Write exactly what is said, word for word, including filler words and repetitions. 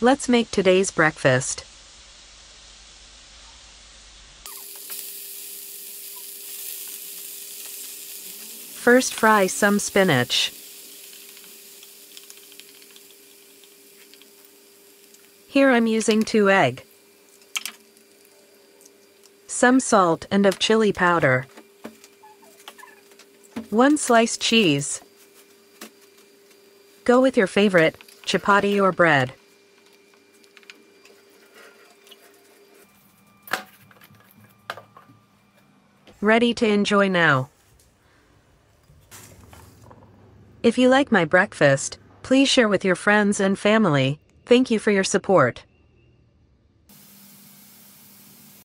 Let's make today's breakfast. First, fry some spinach. Here I'm using two eggs, some salt and of chili powder, one sliced cheese. Go with your favorite, chapati or bread. Ready to enjoy now. If you like my breakfast, please share with your friends and family. Thank you for your support.